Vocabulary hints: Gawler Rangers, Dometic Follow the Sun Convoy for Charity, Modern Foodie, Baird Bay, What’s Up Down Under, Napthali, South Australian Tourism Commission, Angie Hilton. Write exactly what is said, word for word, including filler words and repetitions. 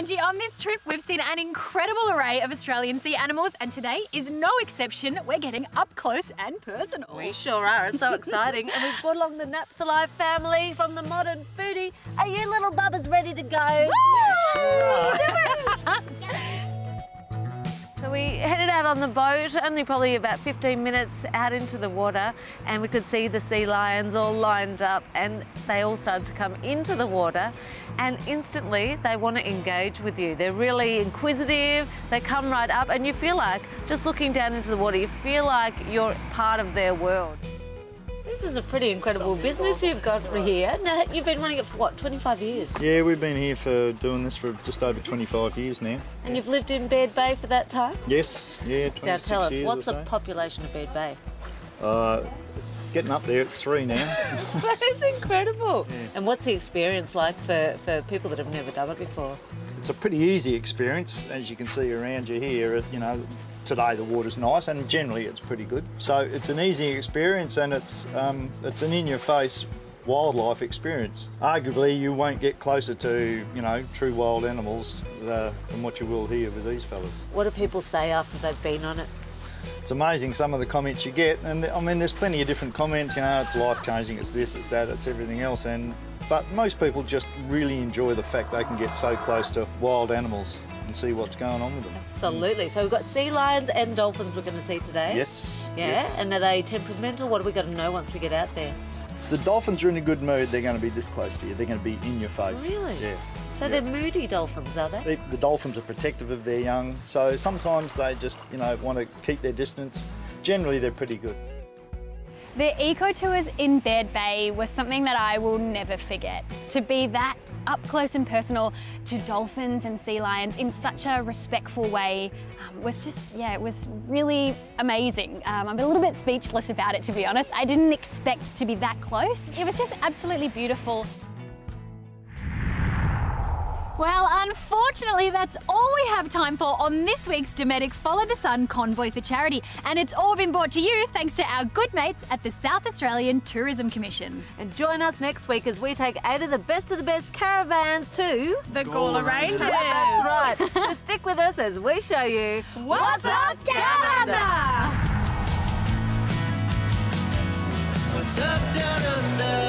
Angie. On this trip, we've seen an incredible array of Australian sea animals, and today is no exception. We're getting up close and personal. We sure are. It's so exciting. And we've brought along the Napthali family from the Modern Foodie. Are you little bubbers ready to go? Woo! Yeah, sure. So we headed out on the boat, only probably about fifteen minutes out into the water, and we could see the sea lions all lined up, and they all started to come into the water, and instantly they want to engage with you. They're really inquisitive, they come right up, and you feel like, just looking down into the water, you feel like you're part of their world. This is a pretty incredible business you've got for here. Now, you've been running it for what, twenty-five years? Yeah, we've been here for doing this for just over twenty-five years now. And you've lived in Baird Bay for that time? Yes, yeah, twenty-six years. Now tell us, what's the population of Baird Bay? Uh, it's getting up there, it's three now. That is incredible. Yeah. And what's the experience like for, for people that have never done it before? It's a pretty easy experience, as you can see around you here. You know, today the water's nice, and generally it's pretty good. So it's an easy experience, and it's um, it's an in-your-face wildlife experience. Arguably, you won't get closer to you know true wild animals uh, than what you will here with these fellas. What do people say after they've been on it? It's amazing some of the comments you get, and I mean, there's plenty of different comments. You know, it's life-changing. It's this, it's that, it's everything else, and. But most people just really enjoy the fact they can get so close to wild animals and see what's going on with them. Absolutely. So we've got sea lions and dolphins we're going to see today. Yes. Yeah? Yes. And are they temperamental? What are we going to know once we get out there? If the dolphins are in a good mood, they're going to be this close to you. They're going to be in your face. Really? Yeah. So yeah. They're moody dolphins, are they? they? The dolphins are protective of their young, so sometimes they just, you know, want to keep their distance. Generally, they're pretty good. The eco tours in Baird Bay were something that I will never forget. To be that up close and personal to dolphins and sea lions in such a respectful way um, was just, yeah, it was really amazing. Um, I'm a little bit speechless about it, to be honest. I didn't expect to be that close. It was just absolutely beautiful. Well, unfortunately, that's all we have time for on this week's Dometic Follow the Sun Convoy for Charity. And it's all been brought to you thanks to our good mates at the South Australian Tourism Commission. And join us next week as we take eight of the best of the best caravans to the Gawler Rangers. That's right. So stick with us as we show you What's Up Down Under. What's Up Down Under.